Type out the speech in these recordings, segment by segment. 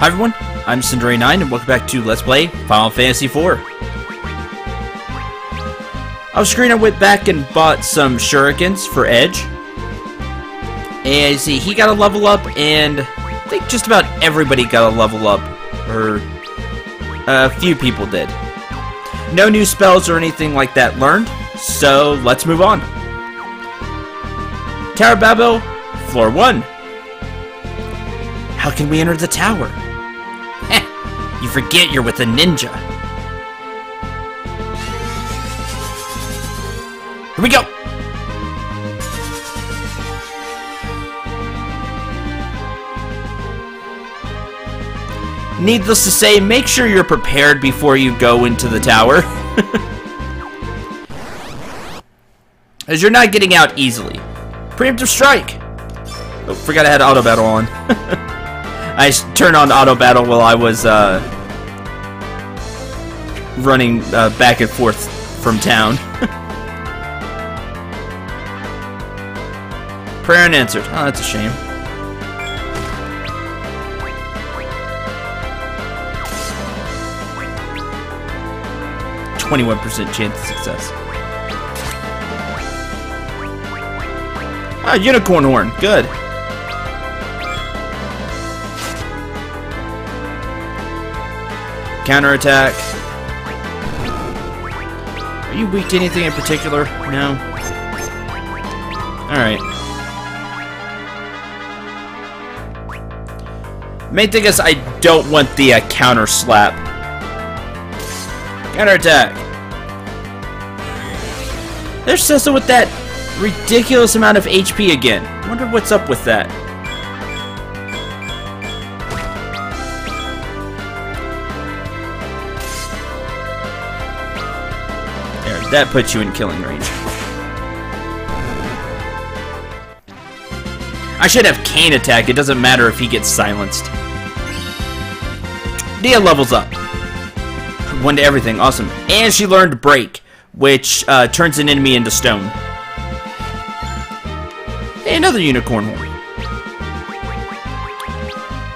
Hi everyone, I'm Cendril89 and welcome back to Let's Play Final Fantasy IV. Off-screen I went back and bought some shurikens for Edge. And you see, he got a level up, and I think just about everybody got a level up. Or a few people did. No new spells or anything like that learned, so let's move on. Tower of Babil, Floor 1. How can we enter the tower? Heh, you forget you're with a ninja. Here we go! Needless to say, make sure you're prepared before you go into the tower, as you're not getting out easily. Preemptive strike! Oh, forgot I had auto battle on. I turned on auto battle while I was running back and forth from town. Prayer unanswered. Oh, that's a shame. .21% chance of success. Ah, Unicorn Horn. Good. Counterattack. Are you weak to anything in particular? No. Alright. Main thing is I don't want the counter slap. Counterattack. They're Cecil with that ridiculous amount of HP again. I wonder what's up with that. There, that puts you in killing range. I should have Cane attack. It doesn't matter if he gets silenced. Dia levels up. 1 to everything, awesome. And she learned Break, which turns an enemy into stone. Hey, another Unicorn Horn.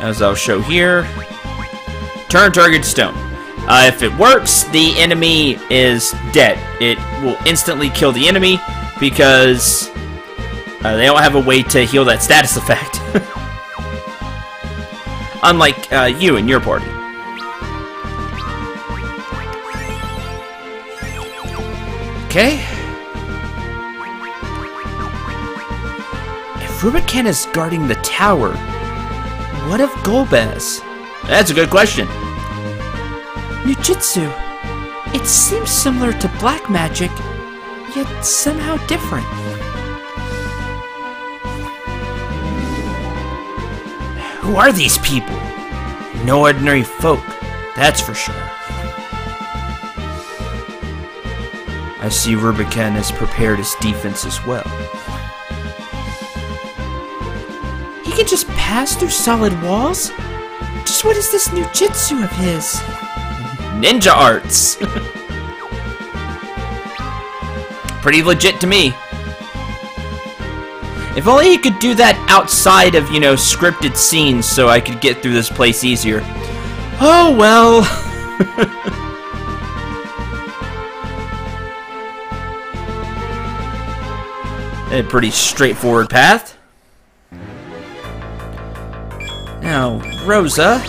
As I'll show here. Turn target to stone. If it works, the enemy is dead. It will instantly kill the enemy because they don't have a way to heal that status effect. Unlike you and your party. Okay. If Rubicant is guarding the tower, what if Golbez? That's a good question. Ninjutsu. It seems similar to black magic, yet somehow different. Who are these people? No ordinary folk, that's for sure. I see Rubicant has prepared his defense as well. He can just pass through solid walls? Just what is this new jutsu of his? Ninja arts! Pretty legit to me. If only he could do that outside of, you know, scripted scenes so I could get through this place easier. Oh well. A pretty straightforward path. Now, Rosa.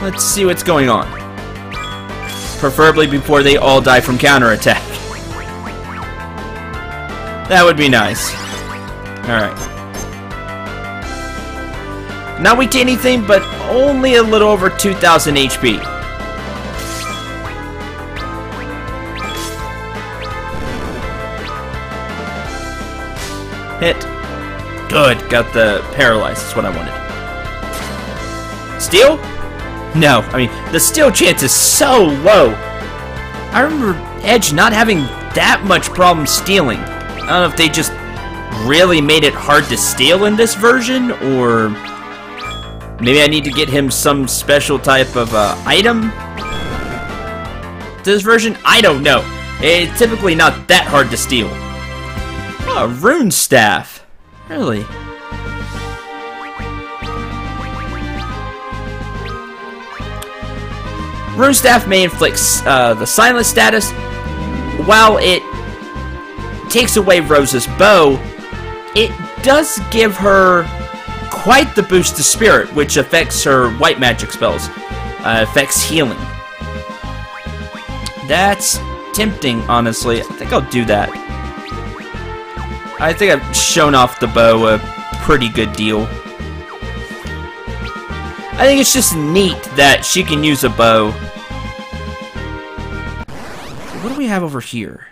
Let's see what's going on. Preferably before they all die from counterattack. That would be nice. Alright. Not weak to anything, but only a little over 2,000 HP. Hit. Good. Got the paralyzed. That's what I wanted. Steal? No. I mean, the steal chance is so low. I remember Edge not having that much problem stealing. I don't know if they just really made it hard to steal in this version, or maybe I need to get him some special type of item. This version? I don't know. It's typically not that hard to steal. Oh, Rune Staff. Really? Rune Staff may inflict the silent status. While it takes away Rose's bow, it does give her quite the boost to spirit, which affects her white magic spells. Affects healing. That's tempting, honestly. I think I'll do that. I think I've shown off the bow a pretty good deal. I think it's just neat that she can use a bow. What do we have over here?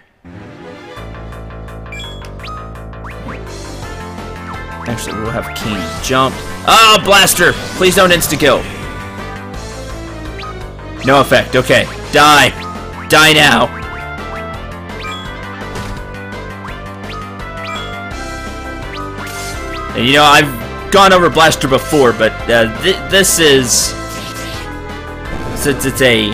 Actually, we'll have King jump. Oh, Blaster! Please don't insta-kill. No effect. Okay. Die. Die now. And you know, I've gone over Blaster before, but this is... Since it's a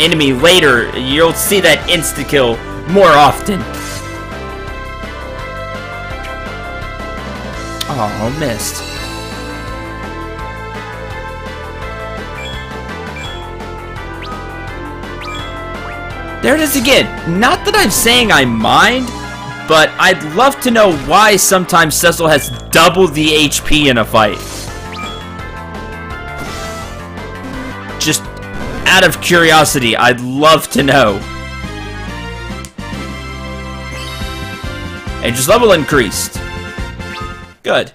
enemy later, you'll see that insta-kill more often. Oh, missed. There it is again. Not that I'm saying I mind, but I'd love to know why sometimes Cecil has double the HP in a fight. Just out of curiosity, I'd love to know. And just level increased. Good.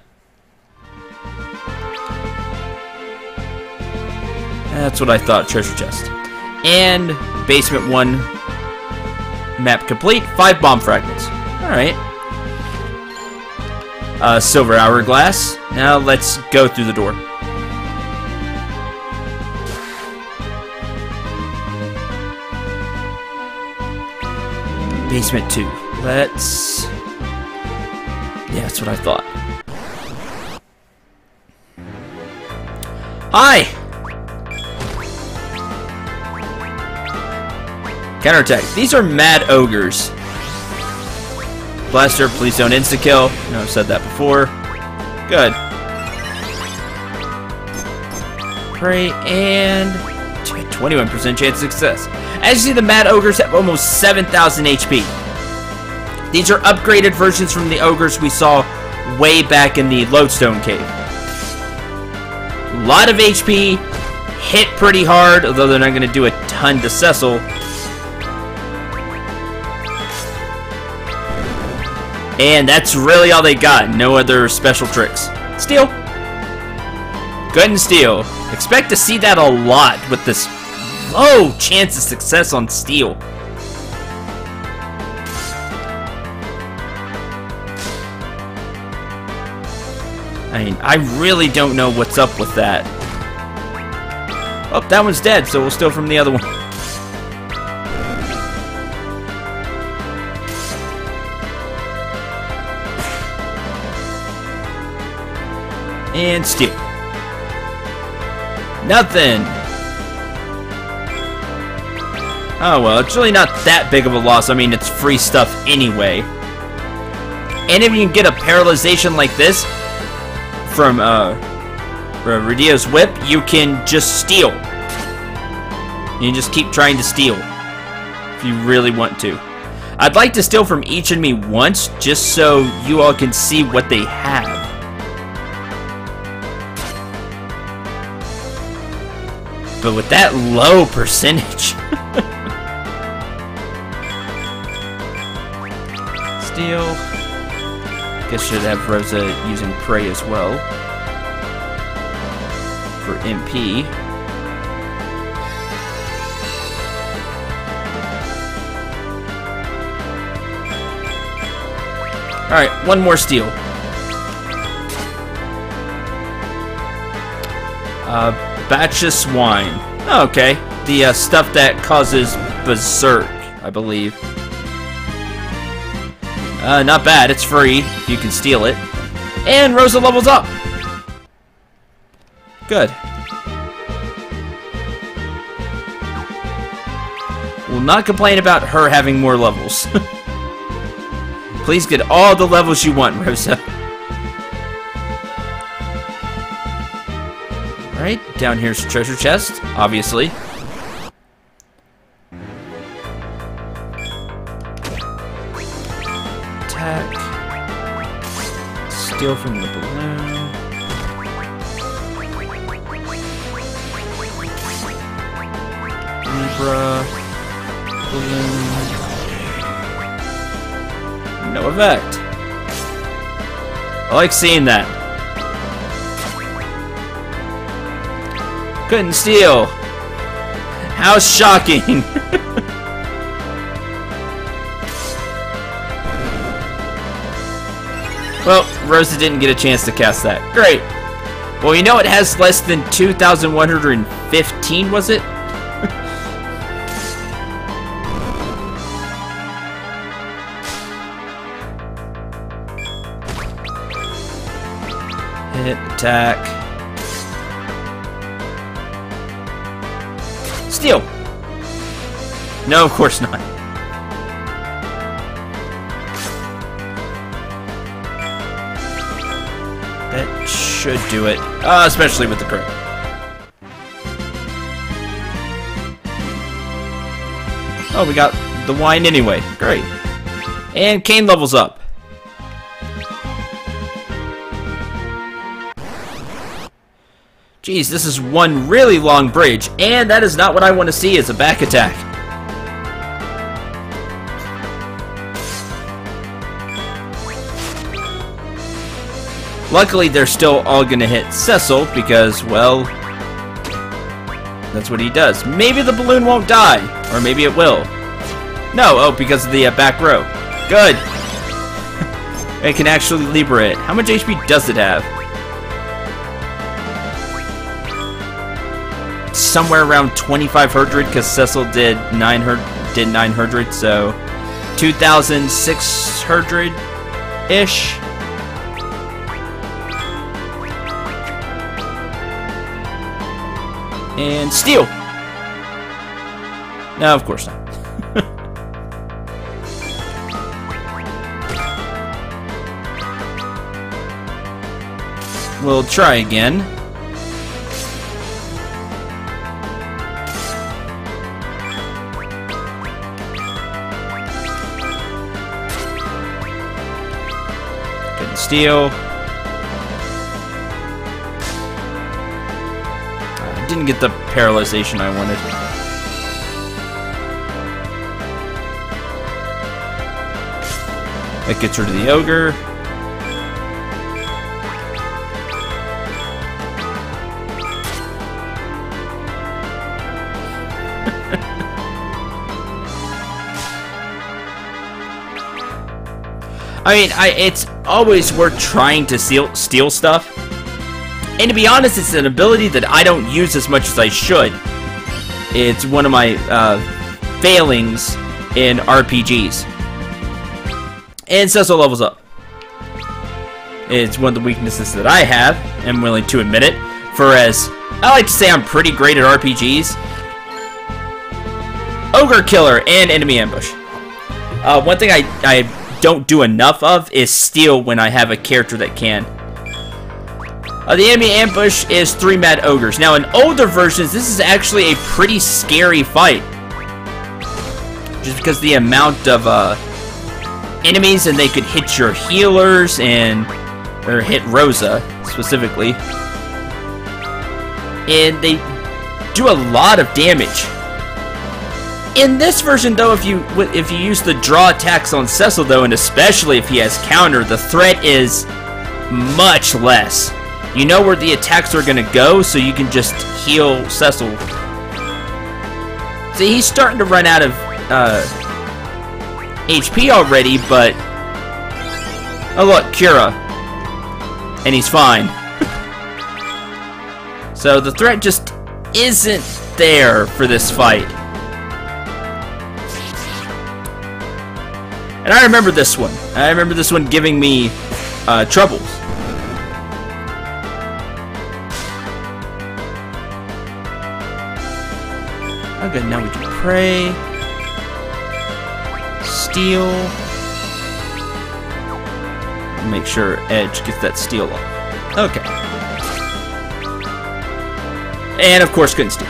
That's what I thought. Treasure chest. And basement 1... Map complete. 5 bomb fragments. Alright. Silver hourglass. Now let's go through the door. Basement 2. Let's... Yeah, that's what I thought. Hi! Counterattack. These are mad ogres. Blaster, please don't insta-kill. No, I've said that before. Good. Pray and... 21% chance of success. As you see, the mad ogres have almost 7,000 HP. These are upgraded versions from the ogres we saw way back in the Lodestone cave. A lot of HP. Hit pretty hard, although they're not going to do a ton to Cecil. And that's really all they got. No other special tricks. Steal. Good and steal. Expect to see that a lot with this low chance of success on steal. I mean, I really don't know what's up with that. Oh, that one's dead, so we'll steal from the other one. And steal. Nothing. Oh well, it's really not that big of a loss. I mean, it's free stuff anyway. And if you can get a paralyzation like this from Rodeo's Whip, you can just steal. You can just keep trying to steal if you really want to. I'd like to steal from each enemy once, just so you all can see what they have. But with that low percentage. Steal. I guess I should have Rosa using Prey as well. For MP. Alright, one more steal. Bacchus wine. Oh, okay. The stuff that causes berserk, I believe. Not bad. It's free if you can steal it. And Rosa levels up. Good. Will not complain about her having more levels. Please get all the levels you want, Rosa. Down here's the treasure chest, obviously. steal from the balloon. Libra. Balloon. No effect. I like seeing that. Couldn't steal. How shocking. Well, Rosa didn't get a chance to cast that. Great. Well, you know it has less than 2,115, was it? Hit, attack. Steal! No, of course not. That should do it. Especially with the crit. Oh, we got the wine anyway. Great. And Kane levels up. Jeez, this is one really long bridge, and that is not what I want to see as a back attack. Luckily, they're still all going to hit Cecil because, well, that's what he does. Maybe the balloon won't die, or maybe it will. No, oh, because of the back row. Good. It can actually Libra it. How much HP does it have? Somewhere around 2,500 because Cecil did 900, so 2,600 ish. And steal. No, of course not. We'll try again. Steal. I didn't get the paralyzation I wanted. That gets rid of the ogre. I mean, it's always worth trying to steal stuff. And to be honest, it's an ability that I don't use as much as I should. It's one of my failings in RPGs. And Cecil levels up. It's one of the weaknesses that I have. I'm willing to admit it. For as I like to say, I'm pretty great at RPGs. Ogre Killer and Enemy Ambush. One thing I don't do enough of is steal when I have a character that can. The Enemy Ambush is 3 mad ogres. Now in older versions, this is actually a pretty scary fight. Just because the amount of enemies, and they could hit your healers and or hit Rosa specifically. And they do a lot of damage. In this version, though, if you use the draw attacks on Cecil, though, and especially if he has counter, the threat is much less. You know where the attacks are going to go, so you can just heal Cecil. See, he's starting to run out of HP already, but... Oh, look, Cura. And he's fine. So the threat just isn't there for this fight. And I remember this one. I remember this one giving me troubles. Okay, now we can pray. Steal. Make sure Edge gets that steal up. Okay. And of course, couldn't steal.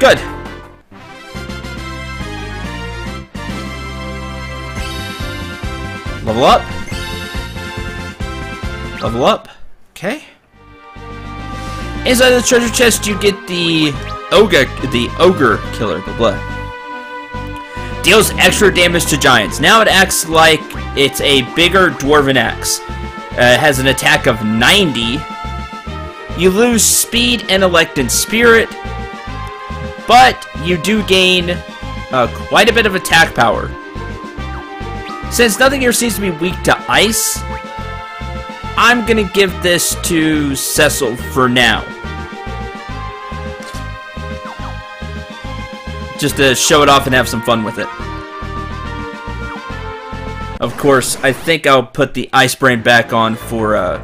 Good. Level up. Level up. Okay. Inside the treasure chest, you get the Ogre Killer, the blood. Deals extra damage to giants. Now it acts like it's a bigger dwarven axe. It has an attack of 90. You lose speed, intellect, and spirit, but you do gain quite a bit of attack power. Since nothing here seems to be weak to ice, I'm gonna give this to Cecil for now. Just to show it off and have some fun with it. Of course, I think I'll put the ice brain back on for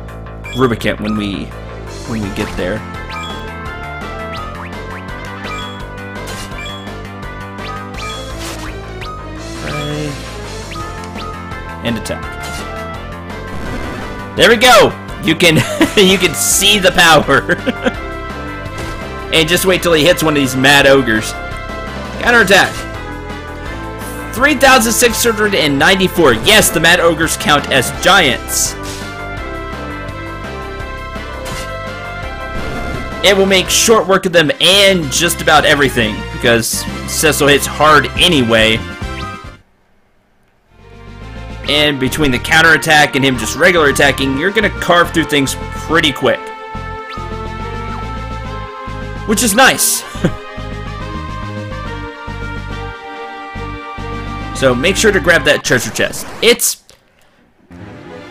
Rubicant when we get there. And attack. There we go. You can you can see the power. And just wait till he hits one of these mad ogres. Counter attack. 3,694. Yes, the mad ogres count as giants. It will make short work of them and just about everything, because Cecil hits hard anyway. And between the counterattack and him just regular attacking, you're going to carve through things pretty quick. Which is nice. So make sure to grab that treasure chest. It's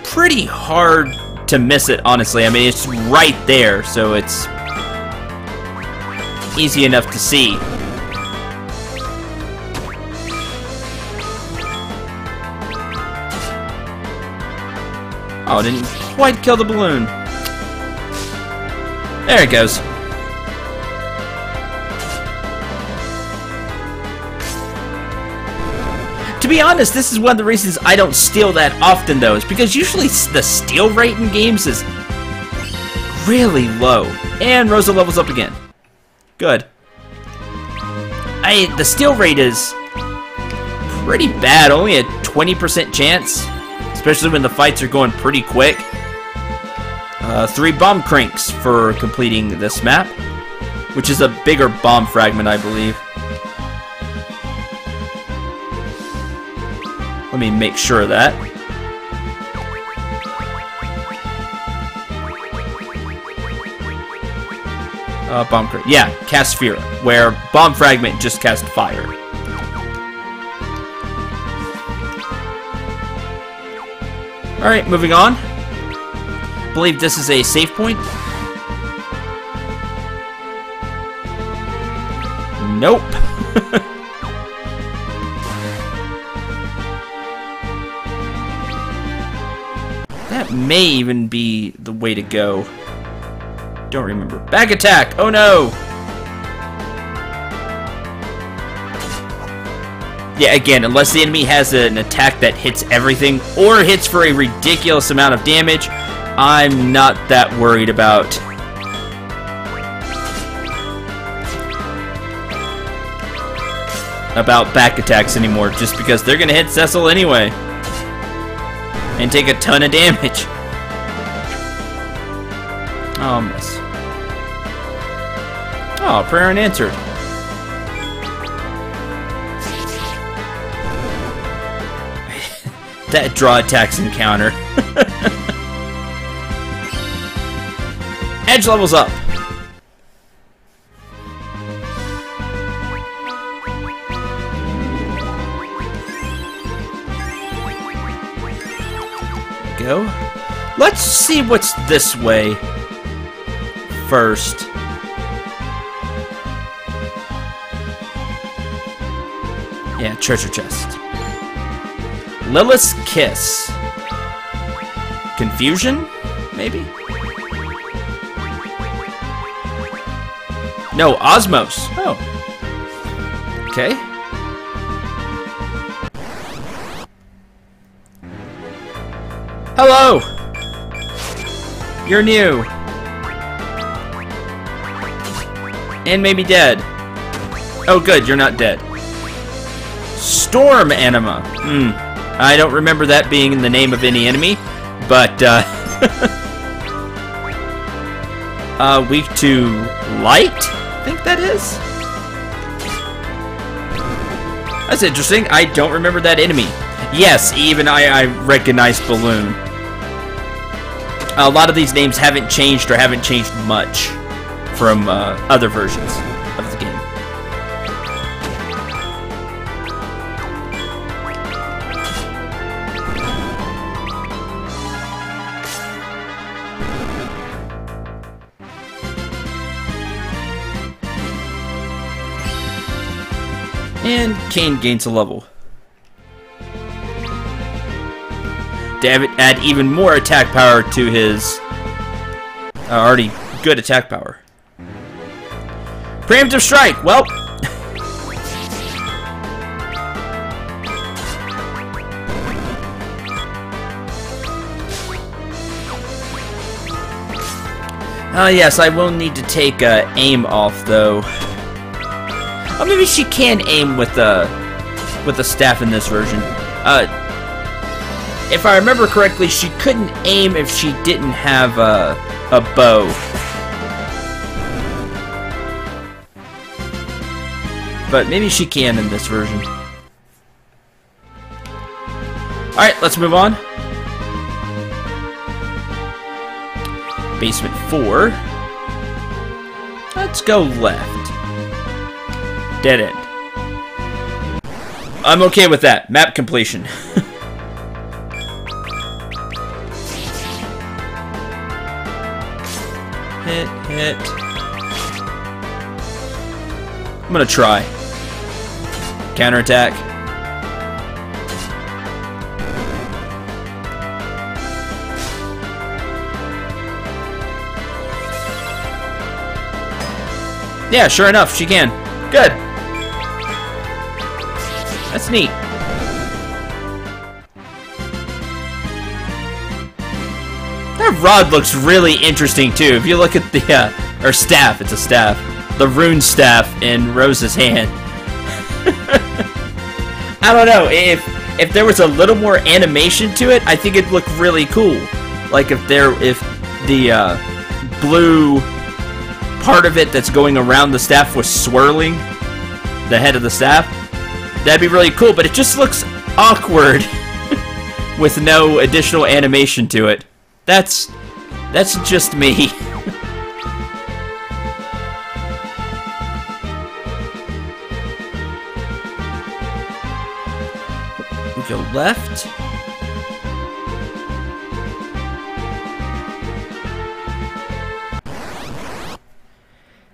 pretty hard to miss it, honestly. I mean, it's right there, so it's easy enough to see. Oh, didn't quite kill the balloon. There it goes. To be honest, this is one of the reasons I don't steal that often, though, is because usually the steal rate in games is really low. And Rosa levels up again. Good. The steal rate is pretty bad, only a 20% chance, especially when the fights are going pretty quick. 3 bomb cranks for completing this map, which is a bigger bomb fragment, I believe. Let me make sure of that. Bomb crit. Yeah, cast Fear, where bomb fragment just cast fire. Alright, moving on. I believe this is a save point. Nope. May even be the way to go. Don't remember. Back attack! Oh no! Yeah, again, unless the enemy has an attack that hits everything or hits for a ridiculous amount of damage, I'm not that worried about. Back attacks anymore, just because they're gonna hit Cecil anyway. And take a ton of damage. Oh, miss. Oh, prayer unanswered. That draw attacks encounter. Edge levels up. Let's see what's this way first. Yeah, treasure chest. Lilith's Kiss. Confusion? Maybe? No, Osmos. Oh. Okay. Hello! You're new. And maybe dead. Oh good, you're not dead. Storm Anima. I don't remember that being in the name of any enemy, but weak to light, I think that is. That's interesting. I don't remember that enemy. Yes, even I recognize Balloon. A lot of these names haven't changed or haven't changed much from other versions of the game. And Kane gains a level. To add even more attack power to his already good attack power. Preemptive Strike! Well, yes, I will need to take aim off, though. Oh, maybe she can aim with a staff in this version. If I remember correctly, she couldn't aim if she didn't have a bow. But maybe she can in this version. Alright, let's move on. Basement 4. Let's go left. Dead end. I'm okay with that. Map completion. Hit. I'm gonna try. Counterattack. Yeah, sure enough, she can. Good. That's neat. That rod looks really interesting too. If you look at the or staff, it's a staff. The rune staff in Rose's hand. I don't know, if there was a little more animation to it, I think it'd look really cool. Like if the blue part of it that's going around the staff was swirling the head of the staff. That'd be really cool, but it just looks awkward with no additional animation to it. That's just me. We'll go left.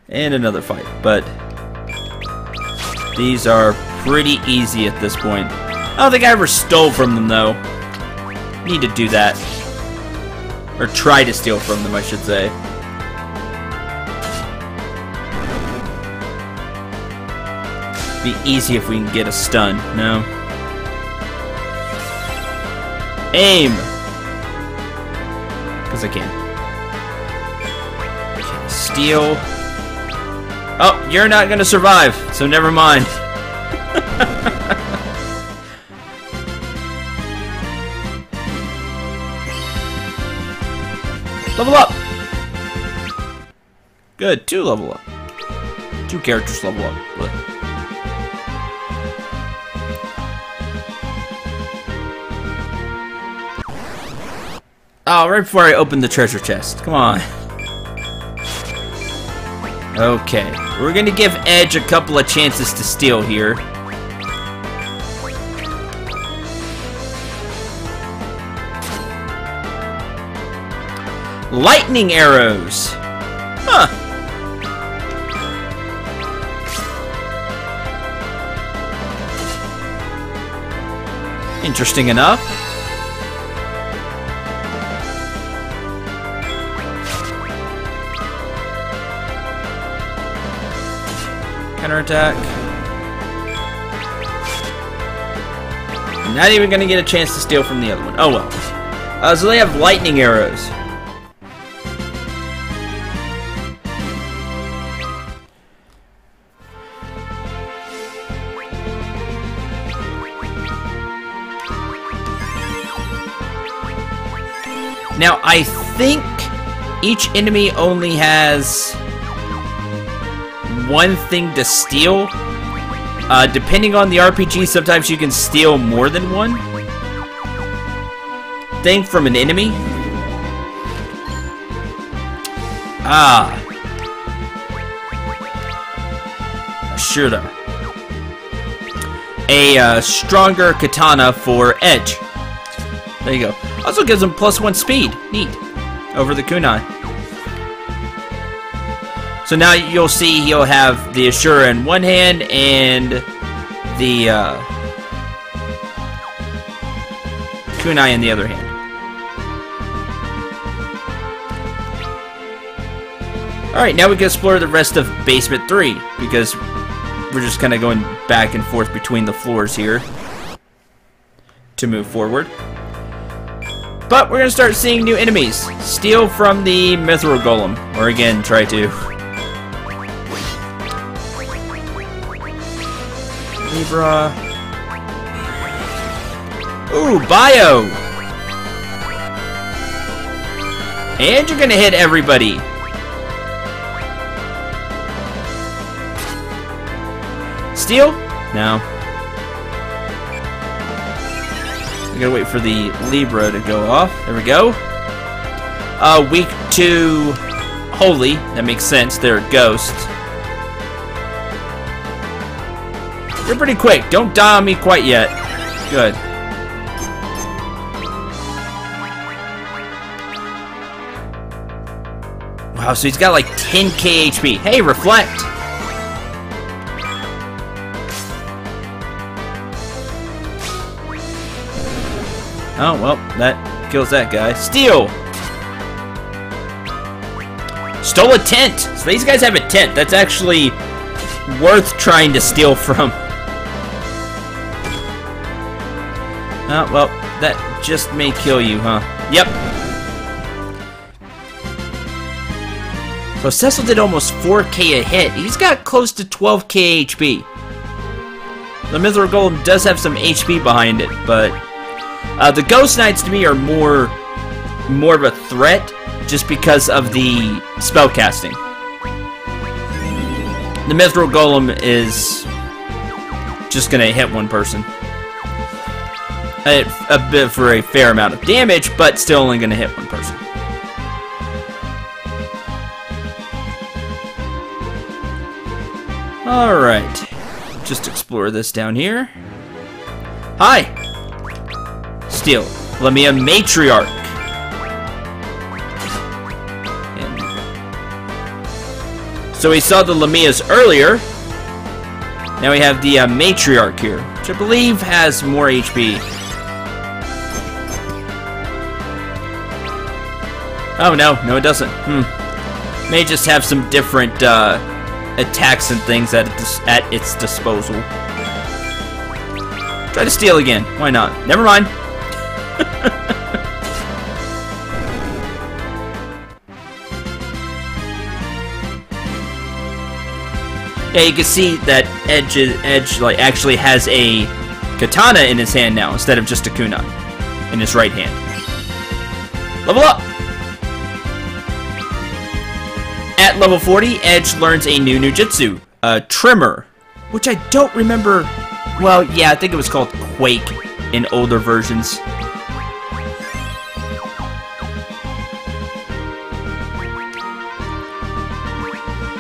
And another fight, but these are pretty easy at this point. I don't think I ever stole from them, though. Need to do that. Or try to steal from them, I should say. Be easy if we can get a stun, no? Aim! Because I can. Steal. Oh, you're not gonna survive, so never mind. Level up! Good, 2 level up. 2 characters level up. Look. Oh, right before I open the treasure chest. Come on. Okay, we're gonna give Edge a couple of chances to steal here. Lightning arrows! Huh. Interesting enough. Counterattack. I'm not even gonna get a chance to steal from the other one. Oh well. So they have lightning arrows. Now, I think each enemy only has one thing to steal. Depending on the RPG, sometimes you can steal more than one thing from an enemy. Ashura. A stronger katana for edge. There you go. Also gives him +1 speed. Neat. Over the kunai. So now you'll see he'll have the Ashura in one hand and the kunai in the other hand. Alright, now we can explore the rest of Basement 3, because we're just kind of going back and forth between the floors here to move forward. But we're going to start seeing new enemies. Steal from the Mythril Golem, or again, try to. Libra. Ooh, Bio! And you're going to hit everybody. Steal? No. We gotta wait for the Libra to go off. There we go. Weak to Holy. That makes sense. They're a ghost. You're pretty quick. Don't die on me quite yet. Good. Wow, so he's got like 10k HP. Hey, reflect! Oh, well, that kills that guy. Steal! Stole a tent! So these guys have a tent. That's actually worth trying to steal from. Oh, well, that just may kill you, huh? Yep. So Cecil did almost 4k a hit. He's got close to 12k HP. The Mythril Golem does have some HP behind it, but... the Ghost Knights, to me, are more of a threat just because of the spellcasting. The Mithril Golem is just going to hit one person. A bit for a fair amount of damage, but still only going to hit one person. Alright. Just explore this down here. Hi! Steal. Lamia, matriarch. And so we saw the Lamias earlier. Now we have the matriarch here, which I believe has more HP. Oh no, no it doesn't. May just have some different attacks and things at its disposal. Try to steal again. Why not? Never mind. Yeah, you can see that Edge like actually has a katana in his hand now instead of just a kunai in his right hand. Level up! At level 40, Edge learns a new ninjutsu, Tremor, which I don't remember. Well, yeah, I think it was called Quake in older versions.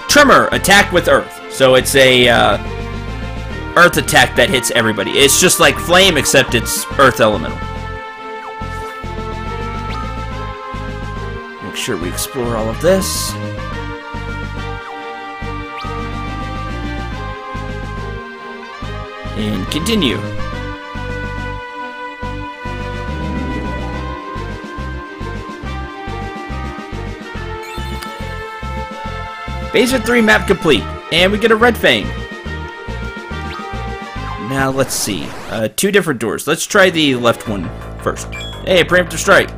Tremor, attack with earth. So it's a earth attack that hits everybody. It's just like flame, except it's earth elemental. Make sure we explore all of this. And continue. Basement 3 map complete, and we get a Red Fang. Now, let's see. Two different doors. Let's try the left one first. Hey, preemptive strike.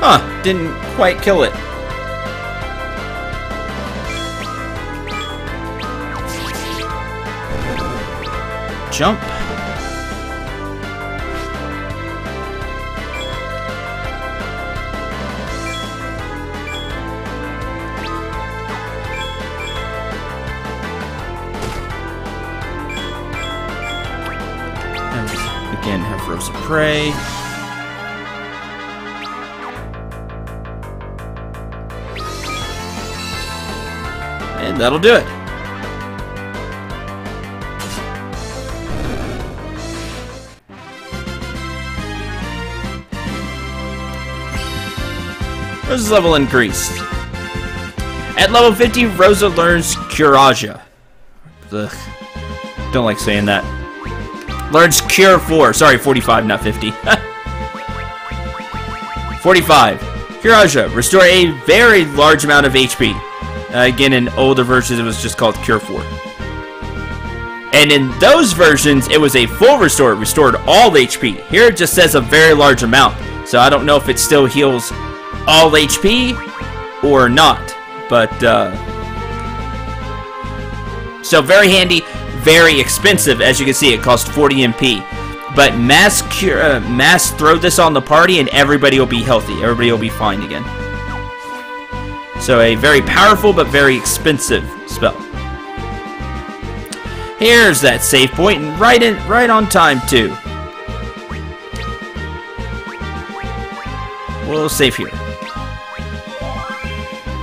Huh, didn't quite kill it. Jump. And again, have Rosa Prey. And that'll do it. Rosa's level increased. At level 50, Rosa learns Curaja. Ugh. Don't like saying that. Learns Cure 4. Sorry, 45, not 50. 45. Curaja. Restore a very large amount of HP. Again, in older versions, it was just called Cure 4. And in those versions, it was a full restore. It restored all HP. Here it just says a very large amount. So I don't know if it still heals all HP or not, but so very handy, very expensive. As you can see, it cost 40 MP, but mass throw this on the party and everybody will be healthy, everybody will be fine again. So a very powerful but very expensive spell. Here's that save point, and right on time too. We'll save here.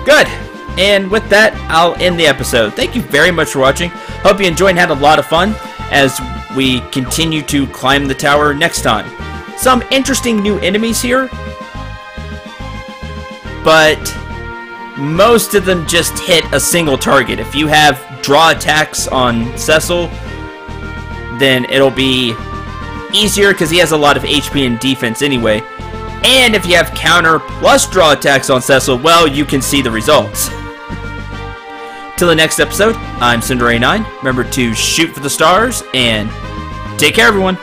Good! And with that, I'll end the episode. Thank you very much for watching. Hope you enjoyed and had a lot of fun as we continue to climb the tower next time. Some interesting new enemies here, but most of them just hit a single target. If you have draw attacks on Cecil, then it'll be easier because he has a lot of HP and defense anyway. And if you have counter plus draw attacks on Cecil, well, you can see the results. Till the next episode, I'm Cendril89. Remember to shoot for the stars, and take care, everyone.